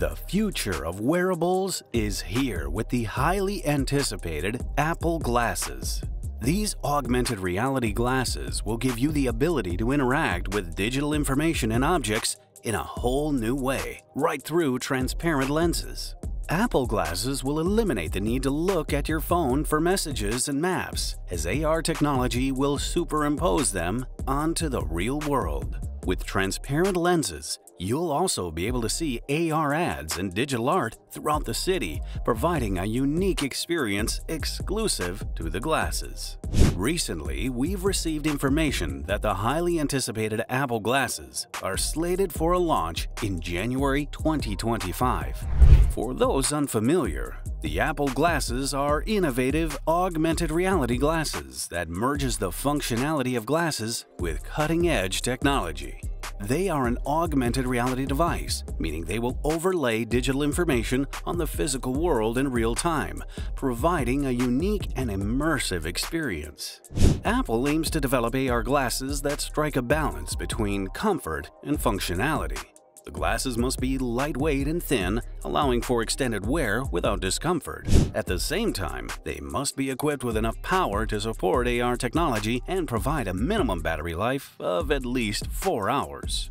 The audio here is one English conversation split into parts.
The future of wearables is here with the highly anticipated Apple Glasses. These augmented reality glasses will give you the ability to interact with digital information and objects in a whole new way, right through transparent lenses. Apple Glasses will eliminate the need to look at your phone for messages and maps, as AR technology will superimpose them onto the real world. With transparent lenses, you'll also be able to see AR ads and digital art throughout the city, providing a unique experience exclusive to the glasses. Recently, we've received information that the highly anticipated Apple Glasses are slated for a launch in January 2025. For those unfamiliar, the Apple Glasses are innovative augmented reality glasses that merges the functionality of glasses with cutting-edge technology. They are an augmented reality device, meaning they will overlay digital information on the physical world in real time, providing a unique and immersive experience. Apple aims to develop AR glasses that strike a balance between comfort and functionality. The glasses must be lightweight and thin, allowing for extended wear without discomfort. At the same time, they must be equipped with enough power to support AR technology and provide a minimum battery life of at least 4 hours.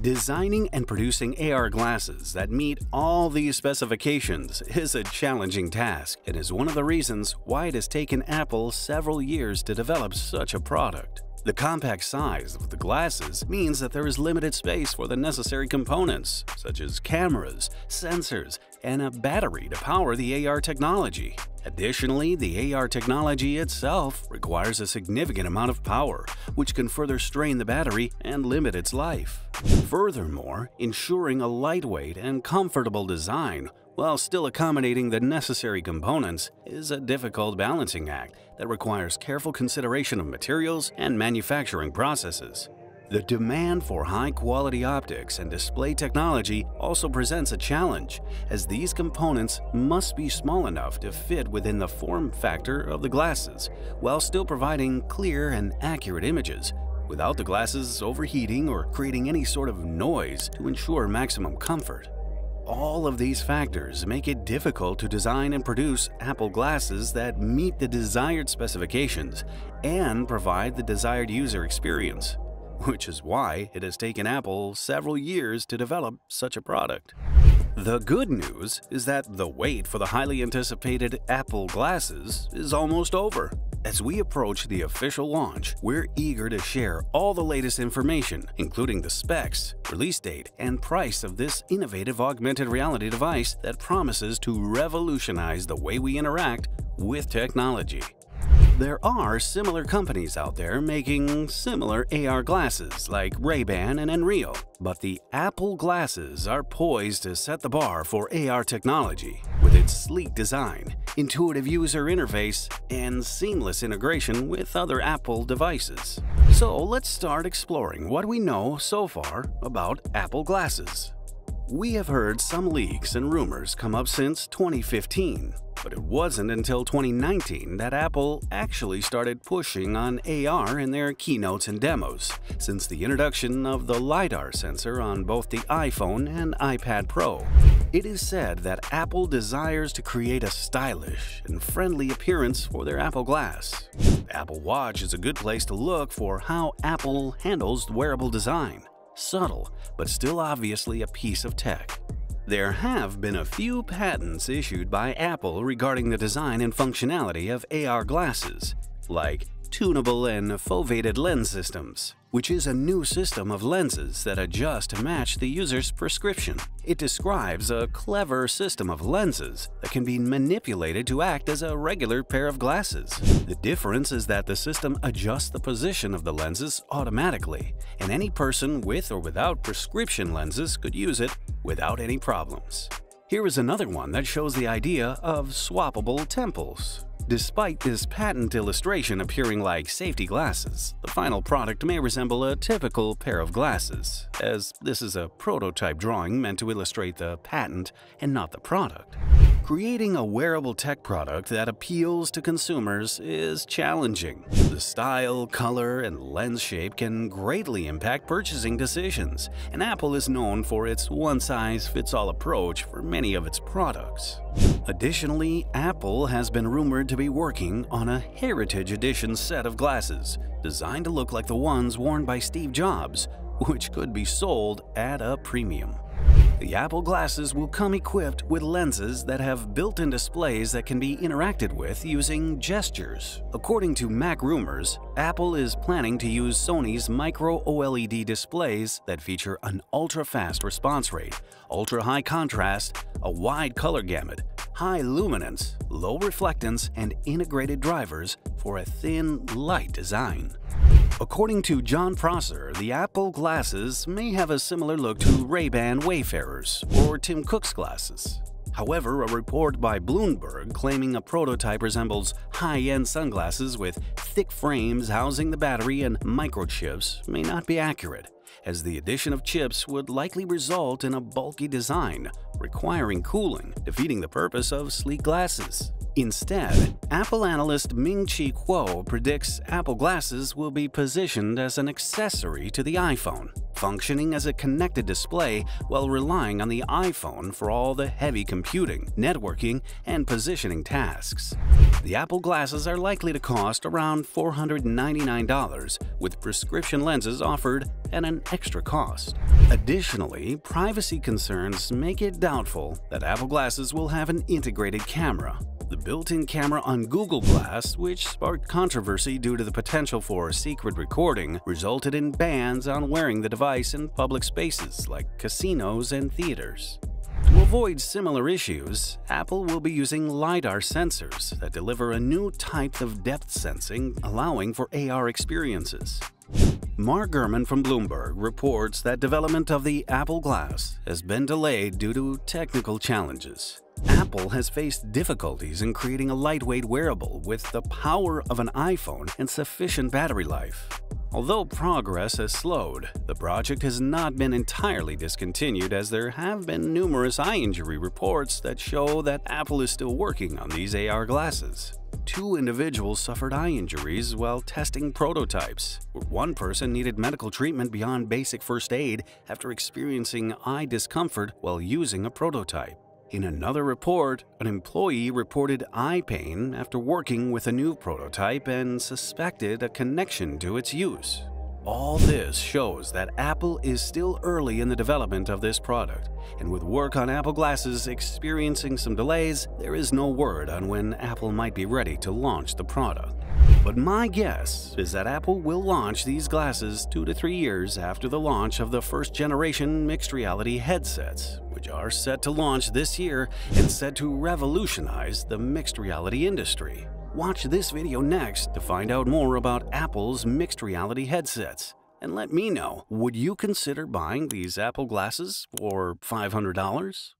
Designing and producing AR glasses that meet all these specifications is a challenging task and is one of the reasons why it has taken Apple several years to develop such a product. The compact size of the glasses means that there is limited space for the necessary components, such as cameras, sensors, and a battery to power the AR technology. Additionally, the AR technology itself requires a significant amount of power, which can further strain the battery and limit its life. Furthermore, ensuring a lightweight and comfortable design while still accommodating the necessary components is a difficult balancing act that requires careful consideration of materials and manufacturing processes. The demand for high-quality optics and display technology also presents a challenge, as these components must be small enough to fit within the form factor of the glasses, while still providing clear and accurate images, without the glasses overheating or creating any sort of noise to ensure maximum comfort. All of these factors make it difficult to design and produce Apple glasses that meet the desired specifications and provide the desired user experience, which is why it has taken Apple several years to develop such a product. The good news is that the wait for the highly anticipated Apple Glasses is almost over. As we approach the official launch, we're eager to share all the latest information, including the specs, release date, and price of this innovative augmented reality device that promises to revolutionize the way we interact with technology. There are similar companies out there making similar AR glasses like Ray-Ban and Enreal, but the Apple Glasses are poised to set the bar for AR technology. With its sleek design, intuitive user interface, and seamless integration with other Apple devices. So let's start exploring what we know so far about Apple Glasses. We have heard some leaks and rumors come up since 2015, but it wasn't until 2019 that Apple actually started pushing on AR in their keynotes and demos, since the introduction of the LiDAR sensor on both the iPhone and iPad Pro. It is said that Apple desires to create a stylish and friendly appearance for their Apple Glass. Apple Watch is a good place to look for how Apple handles wearable design. Subtle, but still obviously a piece of tech. There have been a few patents issued by Apple regarding the design and functionality of AR glasses, like tunable and foveated lens systems, which is a new system of lenses that adjust to match the user's prescription. It describes a clever system of lenses that can be manipulated to act as a regular pair of glasses. The difference is that the system adjusts the position of the lenses automatically, and any person with or without prescription lenses could use it without any problems. Here is another one that shows the idea of swappable temples. Despite this patent illustration appearing like safety glasses, the final product may resemble a typical pair of glasses, as this is a prototype drawing meant to illustrate the patent and not the product. Creating a wearable tech product that appeals to consumers is challenging. The style, color, and lens shape can greatly impact purchasing decisions, and Apple is known for its one-size-fits-all approach for many of its products. Additionally, Apple has been rumored to be working on a Heritage Edition set of glasses designed to look like the ones worn by Steve Jobs, which could be sold at a premium. The Apple Glasses will come equipped with lenses that have built-in displays that can be interacted with using gestures. According to MacRumors, Apple is planning to use Sony's micro OLED displays that feature an ultra-fast response rate, ultra-high contrast, a wide color gamut, high luminance, low reflectance, and integrated drivers for a thin, light design. According to John Prosser, the Apple Glasses may have a similar look to Ray-Ban Wayfarers or Tim Cook's glasses. However, a report by Bloomberg claiming a prototype resembles high-end sunglasses with thick frames housing the battery and microchips may not be accurate, as the addition of chips would likely result in a bulky design, requiring cooling, defeating the purpose of sleek glasses. Instead, Apple analyst Ming-Chi Kuo predicts Apple Glasses will be positioned as an accessory to the iPhone, functioning as a connected display while relying on the iPhone for all the heavy computing, networking, and positioning tasks. The Apple Glasses are likely to cost around $499, with prescription lenses offered at an extra cost. Additionally, privacy concerns make it doubtful that Apple Glasses will have an integrated camera. The built-in camera on Google Glass, which sparked controversy due to the potential for secret recording, resulted in bans on wearing the device in public spaces like casinos and theaters. To avoid similar issues, Apple will be using LiDAR sensors that deliver a new type of depth sensing, allowing for AR experiences. Mark Gurman from Bloomberg reports that development of the Apple Glass has been delayed due to technical challenges. Apple has faced difficulties in creating a lightweight wearable with the power of an iPhone and sufficient battery life. Although progress has slowed, the project has not been entirely discontinued, as there have been numerous eye injury reports that show that Apple is still working on these AR glasses. 2 individuals suffered eye injuries while testing prototypes, where one person needed medical treatment beyond basic first aid after experiencing eye discomfort while using a prototype. In another report, an employee reported eye pain after working with a new prototype and suspected a connection to its use. All this shows that Apple is still early in the development of this product, and with work on Apple Glasses experiencing some delays, there is no word on when Apple might be ready to launch the product. But my guess is that Apple will launch these glasses 2 to 3 years after the launch of the first-generation mixed reality headsets, which are set to launch this year and said to revolutionize the mixed reality industry. Watch this video next to find out more about Apple's mixed reality headsets. And let me know, would you consider buying these Apple Glasses for $500?